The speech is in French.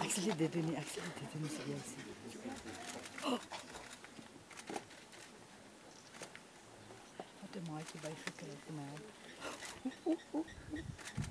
Accélère des données, c'est bien aussi. Oh! What am I to buy for